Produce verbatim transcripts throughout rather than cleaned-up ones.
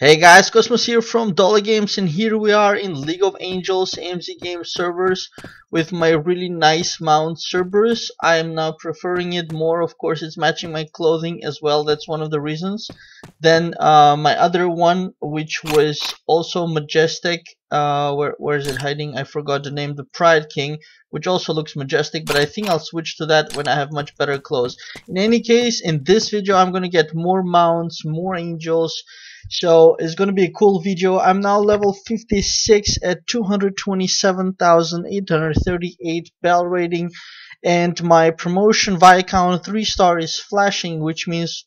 Hey guys, Cosmos here from DolyGames, and here we are in League of Angels A M Z game servers with my really nice mount Cerberus. I am now preferring it more. Of course, it's matching my clothing as well. That's one of the reasons. Then uh, my other one, which was also majestic, uh, where where is it hiding? I forgot the name. The Pride King, which also looks majestic, but I think I'll switch to that when I have much better clothes. In any case, in this video, I'm gonna get more mounts, more angels. So it's going to be a cool video. I'm now level fifty-six at two hundred twenty-seven thousand eight hundred thirty-eight bell rating, and my promotion Viscount three star is flashing, which means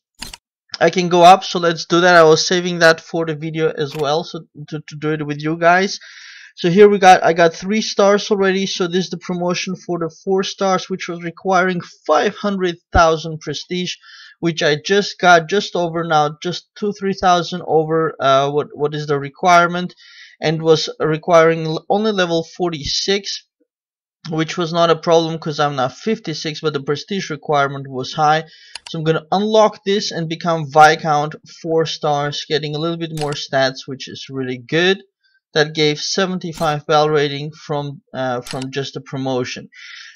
I can go up. So let's do that. I was saving that for the video as well, so to, to do it with you guys. So here we got, I got three stars already, so this is the promotion for the four stars, which was requiring five hundred thousand prestige, which I just got, just over now, just two, three thousand over uh, what what is the requirement, and was requiring only level forty-six, which was not a problem because I'm now fifty-six, but the prestige requirement was high. So I'm gonna unlock this and become Viscount four stars, getting a little bit more stats, which is really good. That gave seventy-five bell rating from uh, from just a promotion.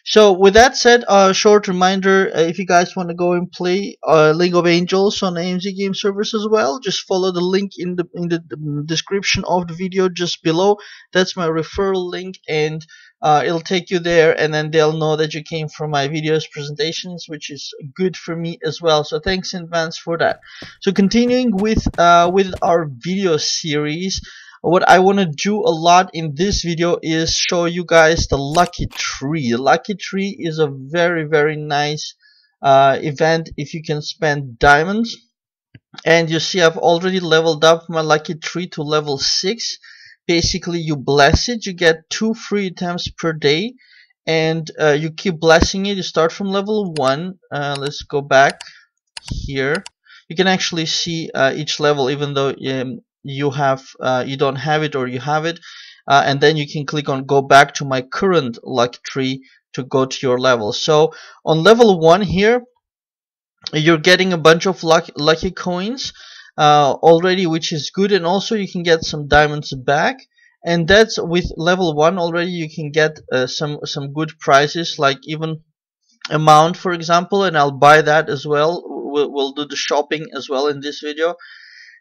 So with that said, a uh, short reminder, uh, if you guys want to go and play uh, League of Angels on A M Z game servers as well, just follow the link in the in the description of the video just below. That's my referral link, and uh, it'll take you there, and then they'll know that you came from my videos, presentations, which is good for me as well. So thanks in advance for that. So continuing with uh, with our video series, what I want to do a lot in this video is show you guys the Lucky Tree. The Lucky Tree is a very, very nice uh, event if you can spend diamonds. And you see I've already leveled up my Lucky Tree to level six. Basically, you bless it. You get two free attempts per day. And uh, you keep blessing it. You start from level one. Uh, let's go back here. You can actually see uh, each level, even though... Um, you have uh, you don't have it, or you have it, uh, and then you can click on go back to my current luck tree to go to your level. So on level one here, you're getting a bunch of luck, lucky coins uh, already, which is good, and also you can get some diamonds back. And that's with level one already. You can get uh, some some good prizes, like even a mount, for example, and I'll buy that as well. We'll, we'll do the shopping as well in this video.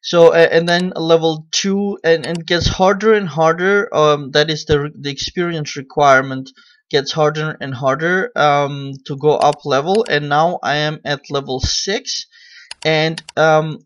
So and then level two, and, and it gets harder and harder. Um, that is the the experience requirement gets harder and harder um, to go up level. And now I am at level six. And um,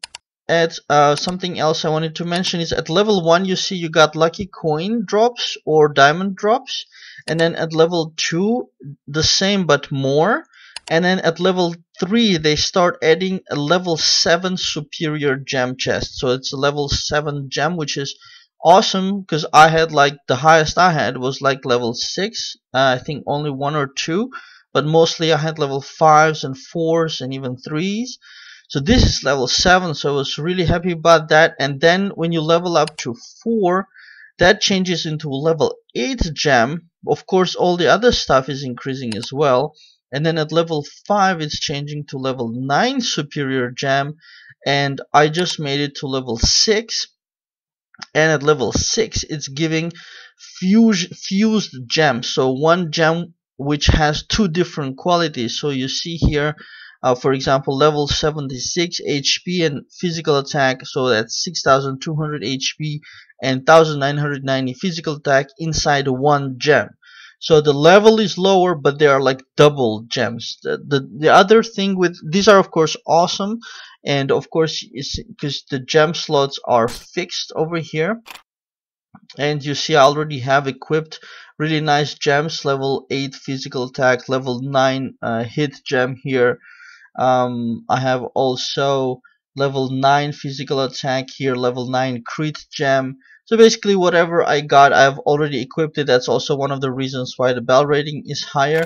at uh, something else I wanted to mention is at level one you see you got lucky coin drops or diamond drops, and then at level two the same but more. And then at level three, they start adding a level seven superior gem chest. So it's a level seven gem, which is awesome, because I had like the highest I had was like level six. Uh, I think only one or two, but mostly I had level fives and fours and even threes. So this is level seven. So I was really happy about that. And then when you level up to four, that changes into level eight gem. Of course, all the other stuff is increasing as well. And then at level five it's changing to level nine superior gem, and I just made it to level six, and at level six it's giving fused, fused gems, so one gem which has two different qualities. So you see here uh, for example level seventy-six H P and physical attack, so that's six thousand two hundred H P and one thousand nine hundred ninety physical attack inside one gem. So the level is lower, but they are like double gems. The, the, the other thing with these are of course awesome, and of course is because the gem slots are fixed over here. And you see I already have equipped really nice gems, level eight physical attack, level nine uh, hit gem here. Um, I have also level nine physical attack here, level nine crit gem. So basically whatever I got, I've already equipped it. That's also one of the reasons why the bell rating is higher.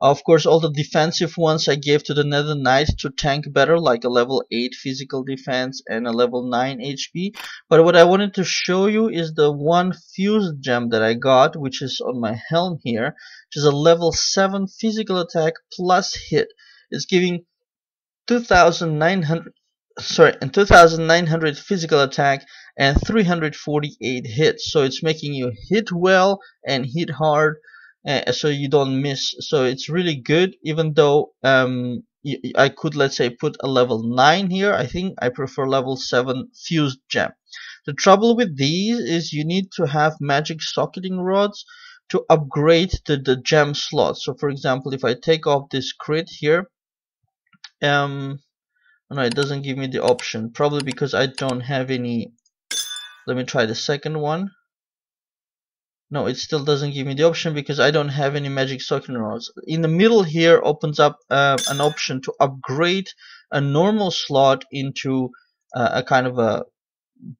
Of course, all the defensive ones I gave to the Nether Knight to tank better, like a level eight physical defense and a level nine H P. But what I wanted to show you is the one fused gem that I got, which is on my helm here, which is a level seven physical attack plus hit. It's giving two thousand nine hundred, sorry, and two thousand nine hundred physical attack and three hundred forty-eight hits. So it's making you hit well and hit hard, uh, so you don't miss. So it's really good, even though um, I could, let's say, put a level nine here. I think I prefer level seven fused gem. The trouble with these is you need to have magic socketing rods to upgrade to the gem slot. So for example, if I take off this crit here, um no, it doesn't give me the option, probably because I don't have any. Let me try the second one. No, it still doesn't give me the option because I don't have any magic socketing rods. In the middle here opens up uh, an option to upgrade a normal slot into uh, a kind of a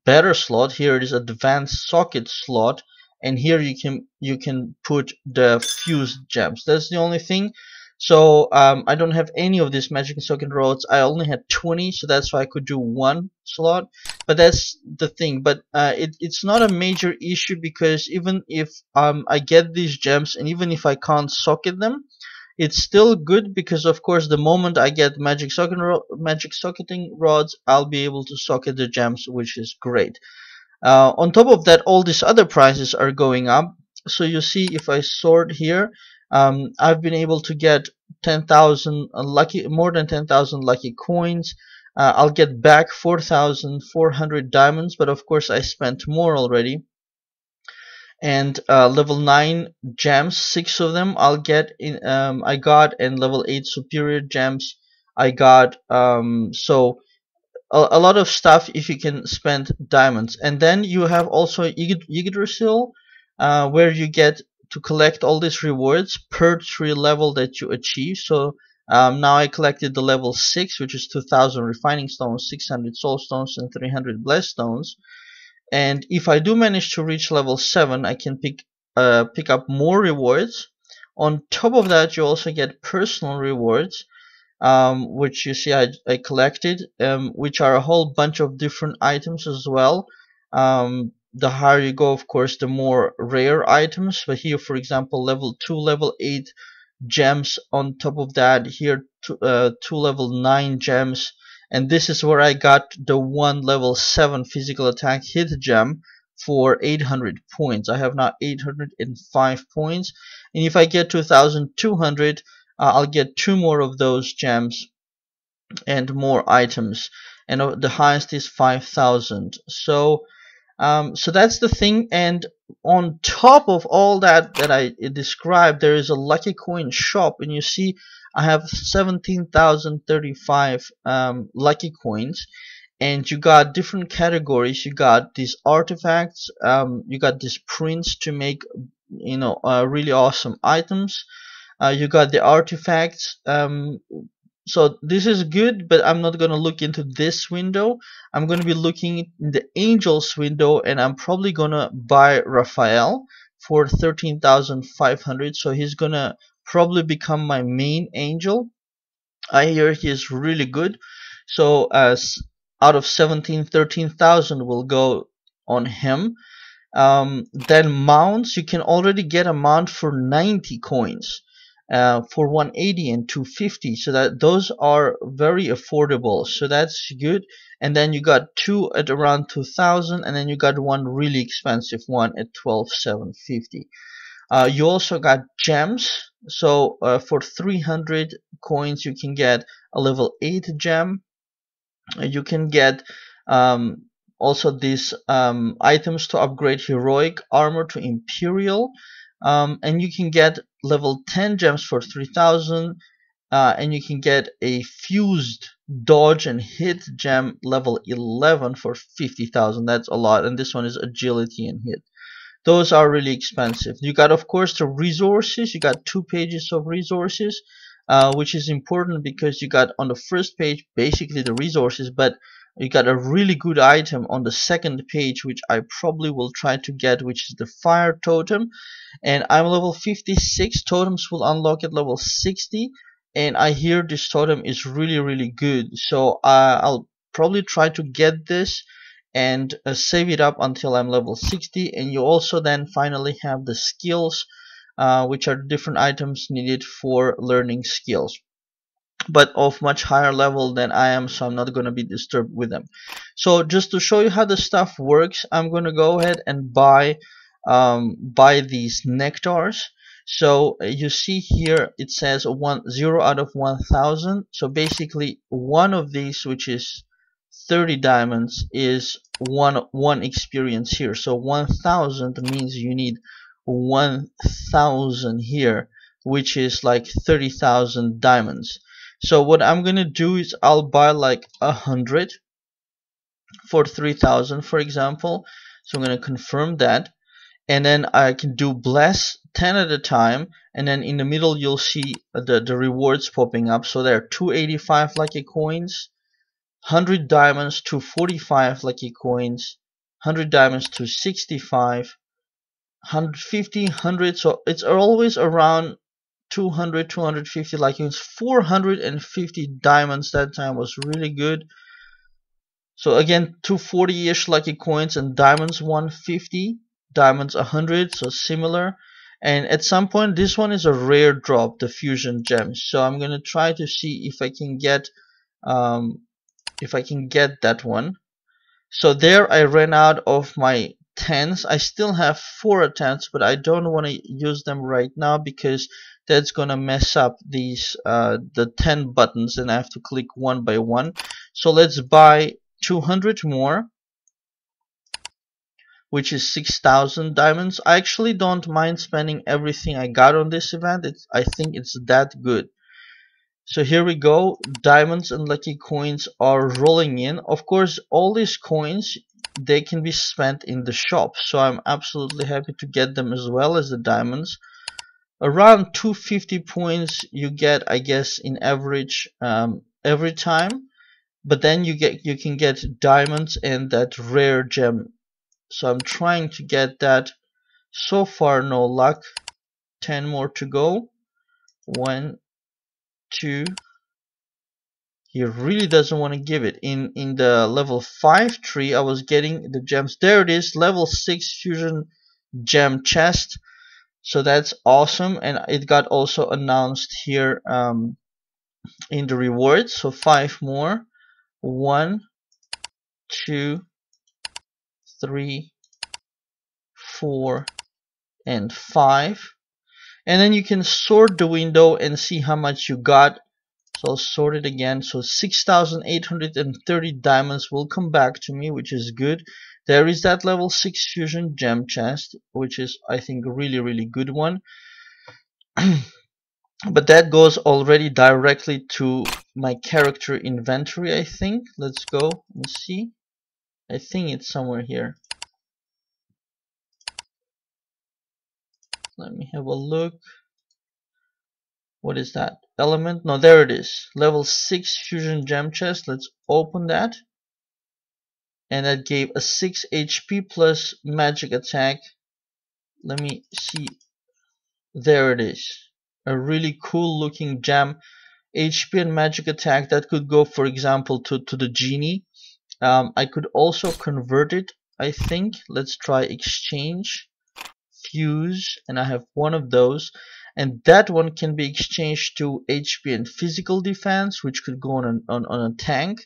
better slot. Here it is advanced socket slot, and here you can you can put the fused gems. That's the only thing. So um, I don't have any of these magic socketing rods. I only had twenty, so that's why I could do one slot. But that's the thing. But uh, it, it's not a major issue, because even if um, I get these gems, and even if I can't socket them, it's still good, because of course the moment I get magic socketing ro magic socketing rods, I'll be able to socket the gems, which is great. Uh, on top of that, all these other prices are going up. So you see, if I sort here, um, I've been able to get ten thousand lucky, more than ten thousand lucky coins. Uh, I'll get back four thousand four hundred diamonds, but of course I spent more already. And uh, level nine gems, six of them, I'll get in. Um, I got, and level eight superior gems I got. Um, so. A lot of stuff if you can spend diamonds. And then you have also Yggdrasil, uh, where you get to collect all these rewards per tree level that you achieve. So um, now I collected the level six, which is two thousand refining stones, six hundred soul stones, and three hundred blessed stones. And if I do manage to reach level seven, I can pick uh, pick up more rewards. On top of that, you also get personal rewards, Um, which you see I, I collected, um, which are a whole bunch of different items as well. Um, the higher you go, of course, the more rare items. But here, for example, level two, level eight gems. On top of that, here two, uh, two level nine gems. And this is where I got the one level seven physical attack hit gem for eight hundred points. I have now eight hundred five points. And if I get two thousand two hundred, Uh, I'll get two more of those gems and more items, and uh, the highest is five thousand. So um, so that's the thing. And on top of all that that I described, there is a lucky coin shop, and you see I have seventeen thousand thirty-five um, lucky coins. And you got different categories. You got these artifacts, um, you got these prints to make, you know, uh, really awesome items. Uh, you got the artifacts, um, so this is good, but I'm not going to look into this window. I'm going to be looking in the Angels window, and I'm probably going to buy Raphael for thirteen thousand five hundred, so he's going to probably become my main Angel. I hear he is really good, so uh, out of seventeen, thirteen thousand will go on him. Um, then mounts, you can already get a mount for ninety coins. Uh, for one eighty and two fifty, so that those are very affordable, so that's good. And then you got two at around two thousand, and then you got one really expensive one at twelve seven fifty. Uh, you also got gems, so uh, for three hundred coins you can get a level eight gem. You can get um, also these um, items to upgrade heroic armor to imperial. Um, and you can get level ten gems for three thousand, uh, and you can get a fused dodge and hit gem level eleven for fifty thousand. That's a lot, and this one is agility and hit. Those are really expensive. You got, of course, the resources. You got two pages of resources, uh, which is important because you got on the first page basically the resources, but you got a really good item on the second page, which I probably will try to get, which is the fire totem. And I'm level fifty-six. Totems will unlock at level sixty, and I hear this totem is really really good, so uh, I'll probably try to get this and uh, save it up until I'm level sixty. And you also then finally have the skills, uh, which are different items needed for learning skills. but of much higher level than I am, so I'm not going to be disturbed with them. So just to show you how the stuff works, I'm going to go ahead and buy um, buy these nectars. So you see here it says one zero out of one thousand, so basically one of these, which is thirty diamonds, is one one experience here. So one thousand means you need one thousand here, which is like thirty thousand diamonds. So what I'm gonna do is I'll buy like a hundred for three thousand, for example. So I'm gonna confirm that, and then I can do bless ten at a time, and then in the middle you'll see the, the rewards popping up. So there are two eighty-five lucky coins, one hundred diamonds to forty-five lucky coins, one hundred diamonds to sixty-five, one hundred fifty, one hundred, so it's always around two hundred, two hundred fifty lucky coins. Four hundred fifty diamonds that time was really good. So again, two forty-ish lucky coins, and diamonds one fifty, diamonds one hundred, so similar. And at some point, this one is a rare drop, the fusion gems. So I'm gonna try to see if I can get um, if I can get that one. So there I ran out of my tens. I still have four attempts, but I don't want to use them right now because that's gonna mess up these uh, the ten buttons, and I have to click one by one. So let's buy two hundred more, which is six thousand diamonds. I actually don't mind spending everything I got on this event. It's, I think it's that good. So here we go. Diamonds and lucky coins are rolling in. Of course, all these coins, they can be spent in the shop. So I'm absolutely happy to get them as well as the diamonds. Around two hundred fifty points you get, I guess, in average um, every time. But then you get you can get diamonds and that rare gem. So I'm trying to get that. So far, no luck. ten more to go. One, two. He really doesn't want to give it. In in the level five tree, I was getting the gems. There it is, level six fusion gem chest. So that's awesome. And it got also announced here um, in the rewards. So five more. One, two, three, four, and five. And then you can sort the window and see how much you got. So I'll sort it again. So six thousand eight hundred thirty diamonds will come back to me, which is good. There is that level six fusion gem chest, which is, I think, a really, really good one. But that goes already directly to my character inventory, I think. Let's go and see. I think it's somewhere here. Let me have a look. What is that element? No, there it is. Level six fusion gem chest. Let's open that. And that gave a six H P plus magic attack. Let me see. There it is. A really cool looking gem. H P and magic attack. That could go, for example, to, to the Genie. Um, I could also convert it, I think. Let's try exchange, fuse, and I have one of those. And that one can be exchanged to H P and physical defense, which could go on an, on, on a tank.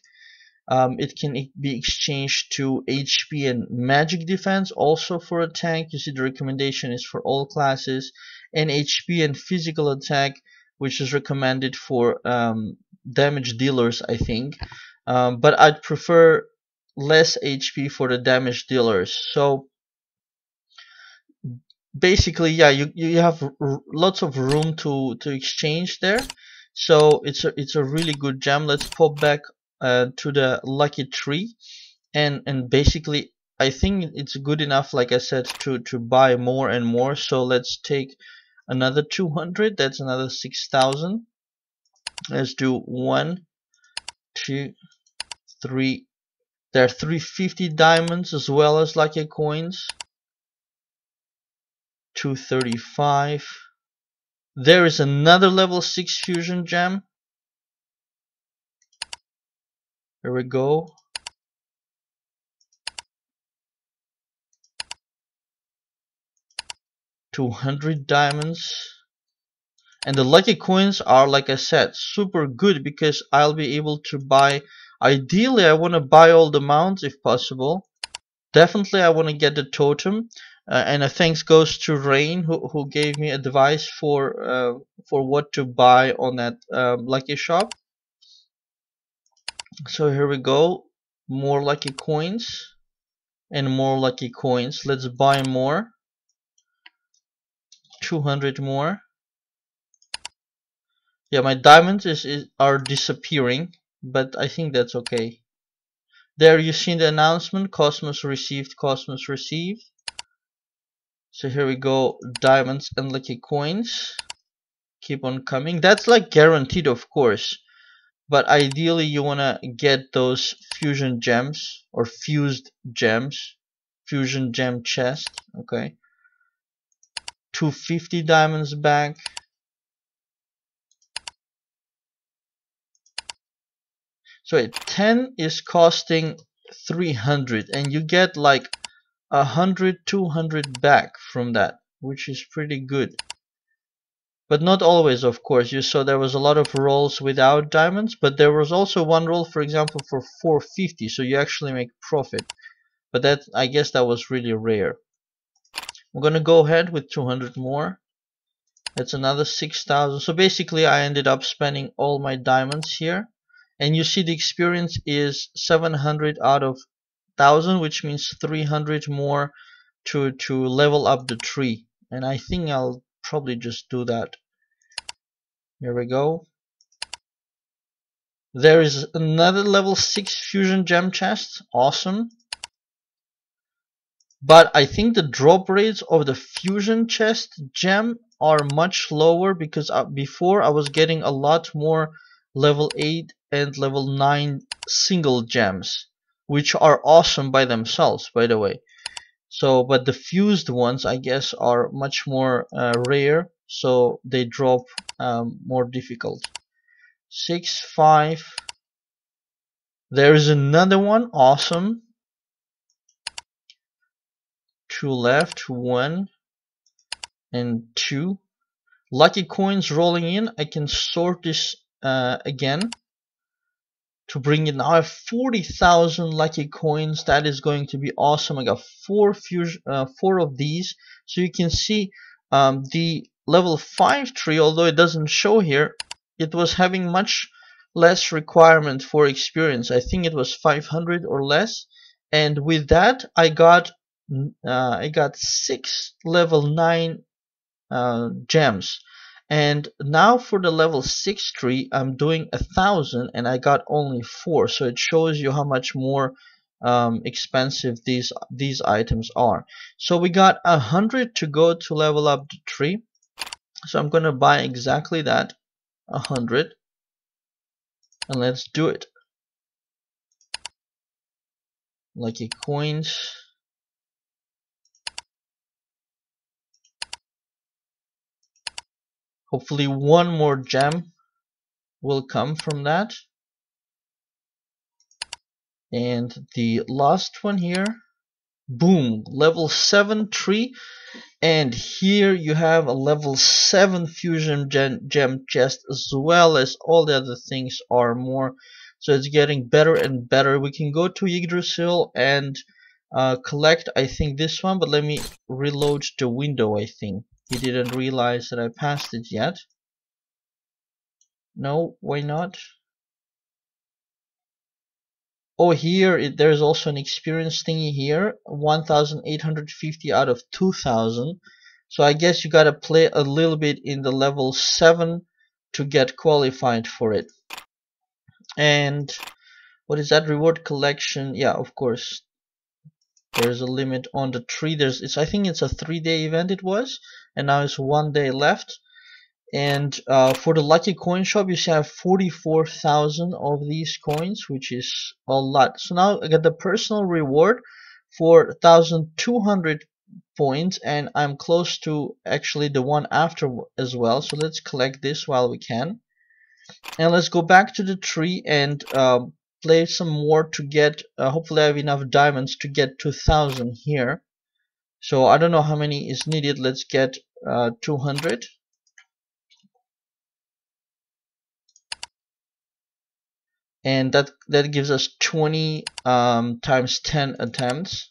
Um, it can be exchanged to H P and magic defense, also for a tank. You see the recommendation is for all classes. And H P and physical attack, which is recommended for um, damage dealers, I think. Um, but I'd prefer less H P for the damage dealers. So basically, yeah, you you have r lots of room to to exchange there. So it's a it's a really good gem. Let's pop back uh, to the lucky tree, and and basically I think it's good enough, like I said, to to buy more and more. So let's take another two hundred. That's another six thousand. Let's do one, two. Three. There are three hundred fifty diamonds as well as lucky coins. two thirty-five. There is another level six fusion gem. Here we go. two hundred diamonds. And the lucky coins are, like I said, super good because I'll be able to buy, ideally I want to buy all the mounts if possible. Definitely I want to get the totem, uh, and a thanks goes to Rain who, who gave me advice for uh, for what to buy on that um, lucky shop. So here we go, more lucky coins and more lucky coins. Let's buy more, two hundred more. Yeah, my diamonds is, is are disappearing, but I think that's okay. There you see the announcement, Cosmos received, Cosmos received. So here we go, diamonds and lucky coins keep on coming. That's like guaranteed, of course, but ideally you wanna get those fusion gems or fused gems, fusion gem chest. Okay, two hundred fifty diamonds back. So ten is costing three hundred and you get like one hundred, two hundred back from that, which is pretty good. But not always, of course. You saw there was a lot of rolls without diamonds, but there was also one roll, for example, for four fifty, so you actually make profit. But that, I guess that was really rare. I'm gonna go ahead with two hundred more. That's another six thousand. So basically I ended up spending all my diamonds here. And you see the experience is seven hundred out of one thousand, which means three hundred more to, to level up the tree. And I think I'll probably just do that. Here we go. There is another level six fusion gem chest. Awesome. But I think the drop rates of the fusion chest gem are much lower because before I was getting a lot more level eight and level nine single gems, which are awesome by themselves, by the way. So but the fused ones, I guess, are much more uh, rare, so they drop um, more difficult. Six five. There is another one. Awesome. Two left, one and two lucky coins rolling in. I can sort this uh, again to bring in. Now I have forty thousand lucky coins. That is going to be awesome. I got four fusion, uh, four of these. So you can see um, the level five tree, although it doesn't show here, it was having much less requirement for experience. I think it was five hundred or less. And with that, I got uh, I got six level nine uh, gems. And now for the level six tree, I'm doing a thousand and I got only four. So it shows you how much more um, expensive these these items are. So we got a hundred to go to level up the tree. So I'm gonna buy exactly that, a hundred, and let's do it. Lucky coins. Hopefully one more gem will come from that. And the last one here. Boom. Level seven tree. And here you have a level seven fusion gem, gem chest, as well as all the other things are more. So it's getting better and better. We can go to Yggdrasil and uh, collect, I think, this one. But let me reload the window, I think. He didn't realize that I passed it yet. No, why not? Oh, here it, there's also an experience thingy here. one thousand eight hundred fifty out of two thousand. So I guess you gotta play a little bit in the level seven to get qualified for it. And what is that? Reward collection. Yeah, of course. There's a limit on the tree. There's it's I think it's a three day event it was, and now it's one day left. And uh, for the lucky coin shop, you see I have forty-four thousand of these coins, which is a lot. So now I got the personal reward for one thousand two hundred points, and I'm close to actually the one after as well. So let's collect this while we can. And let's go back to the tree and um, play some more to get, uh, hopefully I have enough diamonds to get two thousand here. So I don't know how many is needed. Let's get uh, two hundred. and that that gives us twenty um, times ten attempts.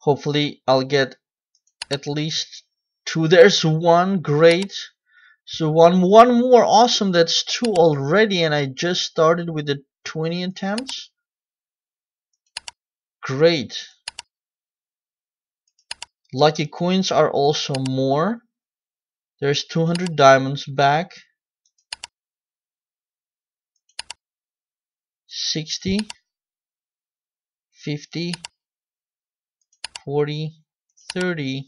Hopefully I'll get at least two. There's one, great. So one one more, awesome. That's two already, and I just started with the twenty attempts. Great. Lucky coins are also more. There's two hundred diamonds back. sixty. fifty. forty. thirty.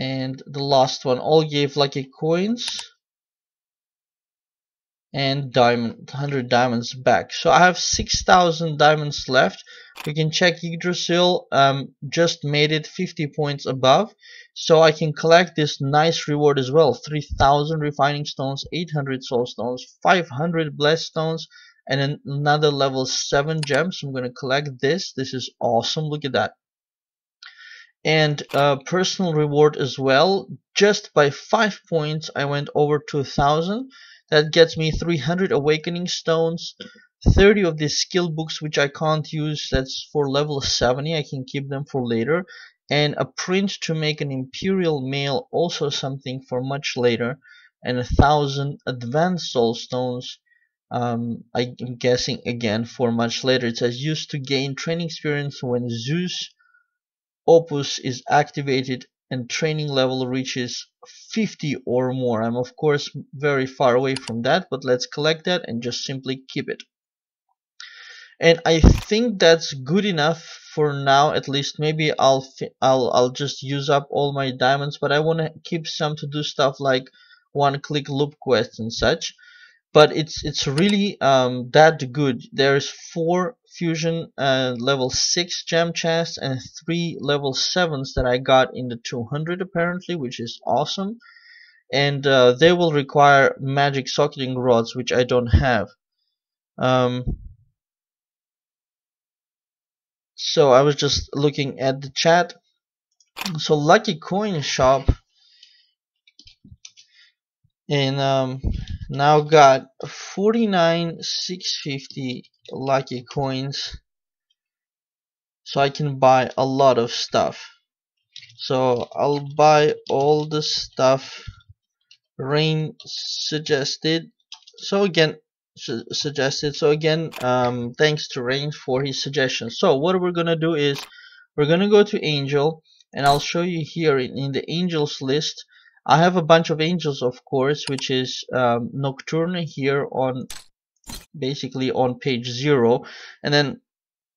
And the last one. All gave lucky coins. And diamond, one hundred diamonds back. So I have six thousand diamonds left. We can check Yggdrasil, um, just made it fifty points above. So I can collect this nice reward as well. three thousand refining stones, eight hundred soul stones, five hundred blessed stones, and an another level seven gems. I'm going to collect this. This is awesome. Look at that. And uh, personal reward as well. Just by five points, I went over two thousand. That gets me three hundred awakening stones, thirty of these skill books which I can't use, that's for level seventy, I can keep them for later, and a print to make an imperial mail, also something for much later, and a thousand advanced soul stones, um, I'm guessing again for much later. It says used to gain training experience when Zeus Opus is activated and training level reaches fifty or more. I'm of course very far away from that, but let's collect that and just simply keep it. And I think that's good enough for now, at least. Maybe I'll I'll I'll just use up all my diamonds, but I want to keep some to do stuff like one-click loop quests and such. But it's it's really um, that good. There's four fusion uh, level six gem chests and three level sevens that I got in the two hundred apparently, which is awesome. And uh, they will require magic socketing rods, which I don't have. Um, so I was just looking at the chat. So lucky coin shop. And um, now got forty-nine thousand six hundred fifty lucky coins, so I can buy a lot of stuff. So I'll buy all the stuff Rain suggested. So again, su suggested. So again, um, thanks to Rain for his suggestion. So what we're gonna do is we're gonna go to Angel, and I'll show you here in, in the Angels list. I have a bunch of angels, of course, which is um, Nocturne here on basically on page zero, and then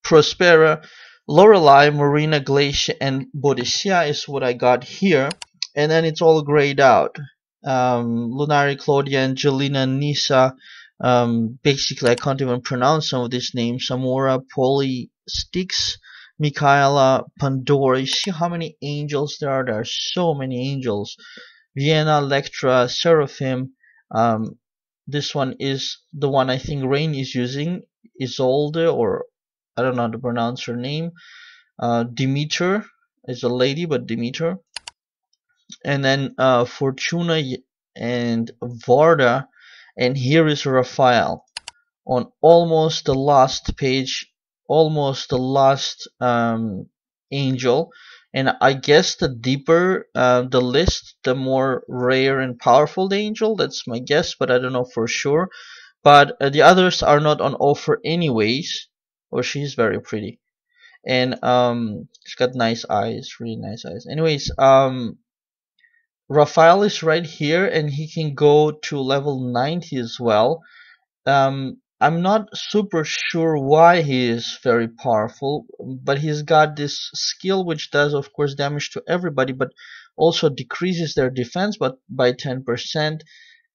Prospera, Lorelei, Marina, Glacia, and Boudicea is what I got here, and then it's all grayed out. Um, Lunari, Claudia, Angelina, Nisa. Um, basically, I can't even pronounce some of these names. Samora, Polly, Styx, Mikayla, Pandora. You see how many angels there are? There are so many angels. Vienna, Electra, Seraphim. Um, this one is the one I think Rain is using. Isolde, or I don't know how to pronounce her name. Uh, Demeter is a lady, but Demeter. And then uh, Fortuna and Varda. And here is Raphael. On almost the last page, almost the last um, angel. And I guess the deeper uh, the list, the more rare and powerful the angel. That's my guess, but I don't know for sure. But uh, the others are not on offer anyways. Or oh, she's very pretty. And um, she's got nice eyes, really nice eyes. Anyways, um, Raphael is right here, and he can go to level ninety as well. Um, I'm not super sure why he is very powerful, but he's got this skill which does of course damage to everybody, but also decreases their defense but by ten percent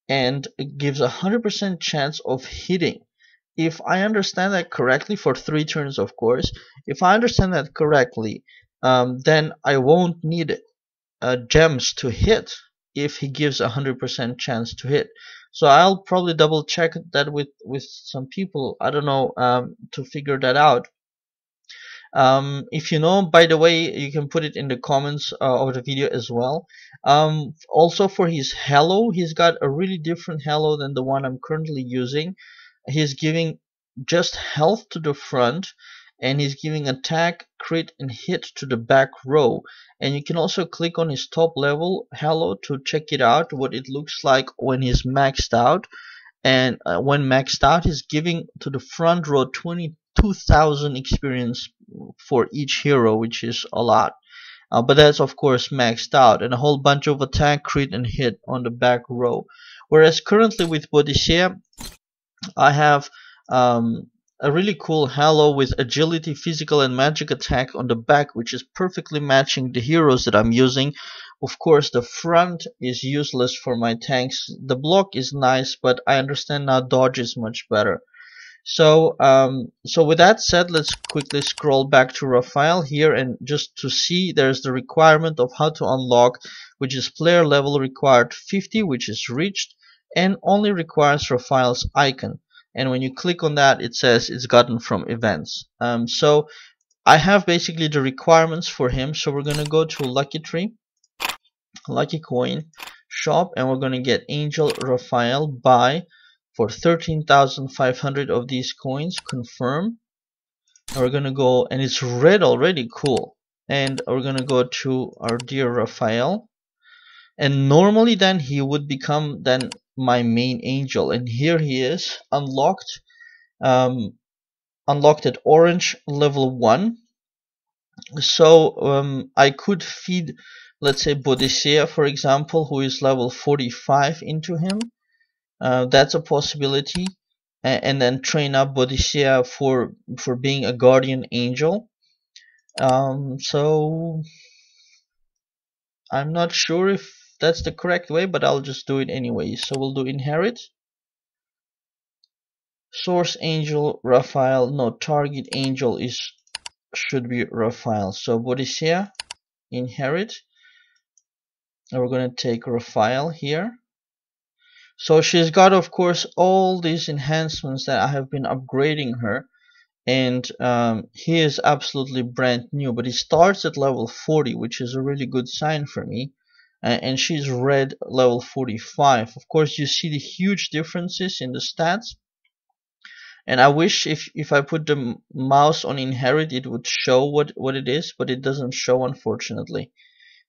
and gives a one hundred percent chance of hitting. If I understand that correctly, for three turns of course, if I understand that correctly, um, then I won't need uh, gems to hit if he gives a one hundred percent chance to hit. So I'll probably double check that with, with some people, I don't know, um, to figure that out. Um, if you know, by the way, you can put it in the comments uh, of the video as well. Um, also for his halo, he's got a really different halo than the one I'm currently using. He's giving just health to the front, and he's giving attack, crit and hit to the back row. And you can also click on his top level halo to check it out, what it looks like when he's maxed out. And uh, when maxed out, he's giving to the front row twenty-two thousand experience for each hero, which is a lot. Uh, but that's of course maxed out, and a whole bunch of attack, crit and hit on the back row. Whereas currently with Boudicea, I have um, a really cool halo with agility, physical and magic attack on the back, which is perfectly matching the heroes that I'm using. Of course, the front is useless for my tanks. The block is nice, but I understand now dodge is much better. So, um, so with that said, let's quickly scroll back to Raphael here, and just to see, there's the requirement of how to unlock, which is player level required fifty, which is reached, and only requires Raphael's icon. And when you click on that, it says it's gotten from events. Um, so I have basically the requirements for him. So we're gonna go to Lucky Tree, Lucky Coin Shop, and we're gonna get Angel Raphael by for thirteen thousand five hundred of these coins. Confirm. And we're gonna go, and it's red already. Cool. And we're gonna go to our dear Raphael. And normally then he would become then my main angel, and here he is unlocked, um, unlocked at orange level one. So um, I could feed, let's say, Boudicea, for example, who is level forty-five, into him. Uh, that's a possibility, and, and then train up Boudicea for for being a guardian angel. Um, so I'm not sure if that's the correct way, but I'll just do it anyway. So we'll do inherit, source angel Raphael. No, target angel is should be Raphael. So Boudicea, inherit, and we're gonna take Raphael here. So she's got, of course, all these enhancements that I have been upgrading her, and um, he is absolutely brand new. But he starts at level forty, which is a really good sign for me. And she's red level forty-five. Of course, you see the huge differences in the stats, and I wish if if I put the mouse on inherit, it would show what what it is, but it doesn't show, unfortunately.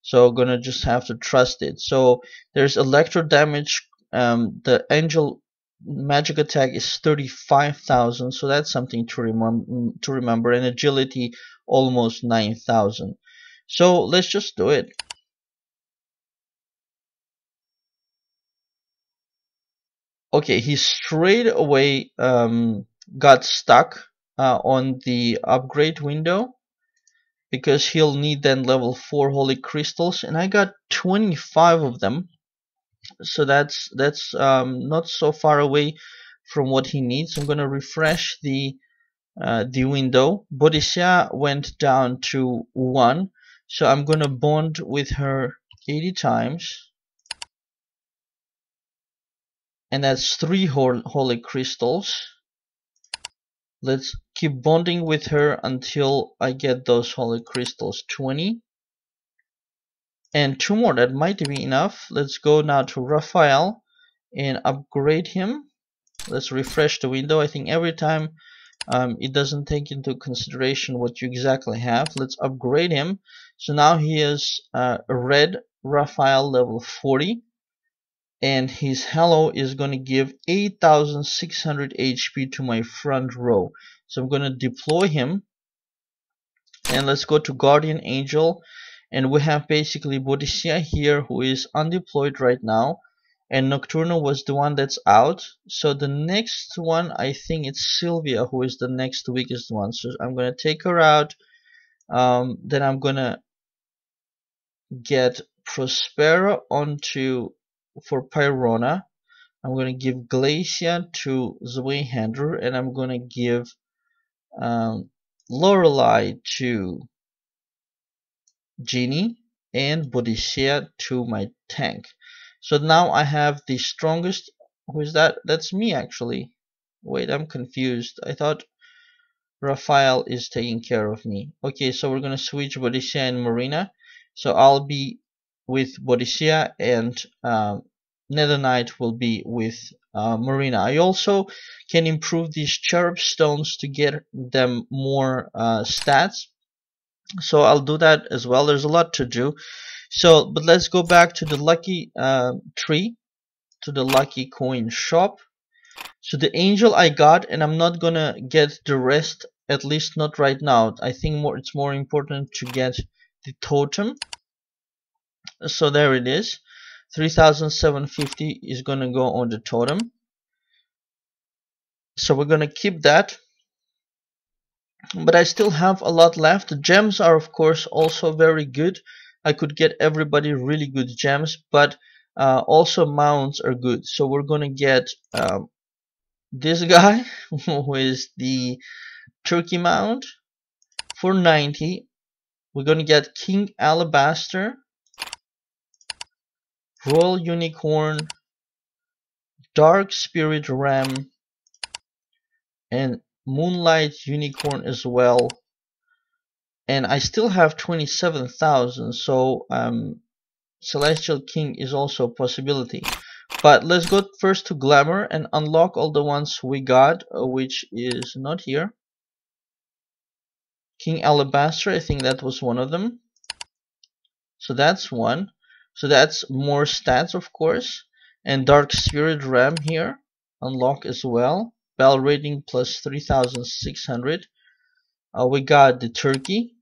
So I'm gonna just have to trust it. So there's electro damage. Um, the angel magic attack is thirty-five thousand, so that's something to remember. To remember, and agility almost nine thousand. So let's just do it. Okay, he straight away um, got stuck uh, on the upgrade window, because he'll need then level four holy crystals, and I got twenty-five of them, so that's that's um, not so far away from what he needs. I'm gonna refresh the uh, the window. Boudicea went down to one, so I'm gonna bond with her eighty times. And that's three holy crystals. Let's keep bonding with her until I get those holy crystals. twenty. And two more. That might be enough. Let's go now to Raphael and upgrade him. Let's refresh the window. I think every time um, it doesn't take into consideration what you exactly have. Let's upgrade him. So now he is uh, red Raphael level forty. And his halo is going to give eight thousand six hundred H P to my front row. So I'm going to deploy him. And let's go to Guardian Angel. And we have basically Boudicea here, who is undeployed right now. And Nocturne was the one that's out. So the next one, I think it's Sylvia, who is the next weakest one. So I'm going to take her out. Um, then I'm going to get Prospera onto... for Pyrona. I'm going to give Glacia to Zweihander, and I'm going to give um, Lorelei to Genie, and Boudicea to my tank. So now I have the strongest. Who is that? That's me, actually. Wait, I'm confused. I thought Raphael is taking care of me. Okay, so we're gonna switch Boudicea and Marina. So I'll be with Boudicea and um, Nether Knight will be with uh, Marina. I also can improve these cherub stones to get them more uh, stats. So I'll do that as well. There's a lot to do. So, but let's go back to the lucky uh, tree, to the lucky coin shop. So the angel I got, and I'm not gonna get the rest, at least not right now. I think more, it's more important to get the totem. So there it is. three thousand seven hundred fifty is gonna go on the totem. So we're gonna keep that. But I still have a lot left. The gems are of course also very good. I could get everybody really good gems, but uh, also mounts are good. So we're gonna get um, this guy who is the turkey mount for ninety. We're gonna get King Alabaster, Royal Unicorn, Dark Spirit Ram, and Moonlight Unicorn as well. And I still have twenty-seven thousand, so um, Celestial King is also a possibility. But let's go first to Glamour and unlock all the ones we got, which is not here. King Alabaster, I think that was one of them. So that's one. So that's more stats, of course. And Dark Spirit Ram here, unlock as well. Battle rating plus three thousand six hundred. Uh, we got the turkey,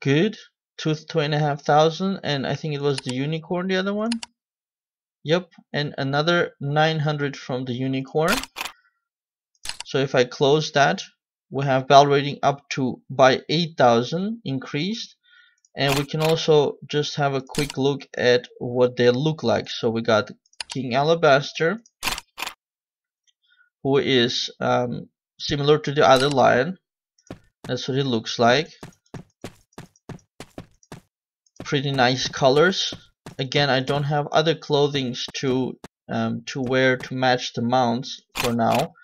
good, two two and a half thousand, and I think it was the unicorn, the other one. Yep, and another nine hundred from the unicorn. So if I close that, we have battle rating up to by eight thousand increased, and we can also just have a quick look at what they look like. So we got King Alabaster, who is um, similar to the other lion. That's what it looks like. Pretty nice colors. Again, I don't have other clothings to um, to wear to match the mounts for now.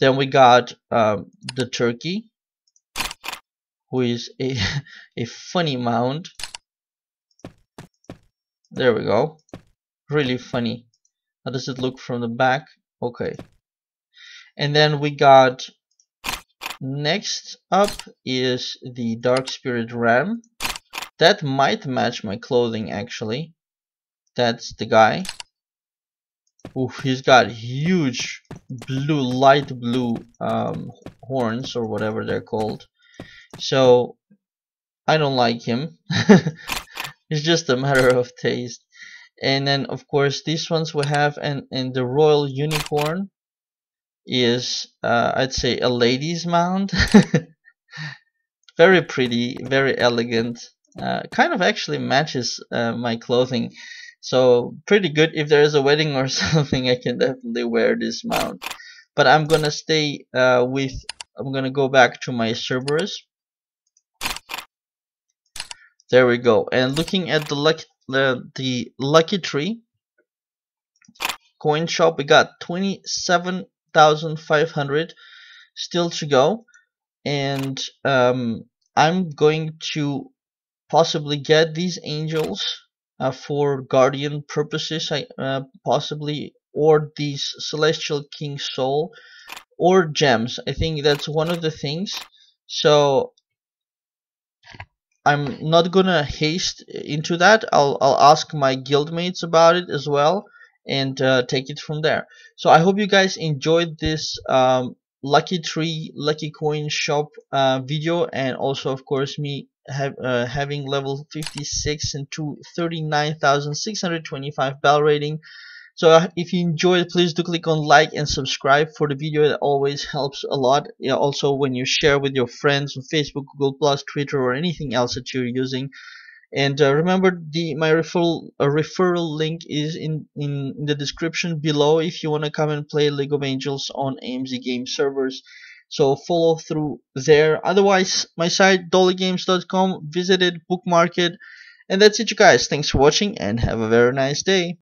Then we got um, the turkey, who is a a funny mount. There we go. Really funny. How does it look from the back? Okay. And then we got, next up is the Dark Spirit Ram. That might match my clothing actually. That's the guy. Ooh, he's got huge blue, light blue um, horns or whatever they're called. So I don't like him. It's just a matter of taste. And then of course these ones we have, and, and the Royal Unicorn is uh, I'd say a lady's mount. Very pretty, very elegant, uh, kind of actually matches uh, my clothing, so pretty good. If there is a wedding or something, I can definitely wear this mount. But I'm gonna stay uh, with I'm gonna go back to my Cerberus. There we go. And looking at the lucky the, the lucky tree coin shop, we got twenty-seven thousand five hundred still to go, and um, I'm going to possibly get these angels uh, for guardian purposes, I uh, possibly, or these Celestial King soul or gems. I think that's one of the things. So I'm not gonna haste into that. I'll I'll ask my guildmates about it as well, and uh, take it from there. So I hope you guys enjoyed this um, lucky tree, lucky coin shop uh, video, and also of course me have, uh, having level fifty-six and to thirty-nine thousand six hundred twenty-five battle rating. So if you enjoyed, please do click on like and subscribe for the video. That always helps a lot. Also when you share with your friends on Facebook, Google Plus, Twitter, or anything else that you're using. And uh, remember, the my referral uh, referral link is in, in in the description below if you want to come and play League of Angels on A M Z game servers. So follow through there. Otherwise, my site Doly Games dot com, visit it, bookmark it, and that's it, you guys. Thanks for watching and have a very nice day.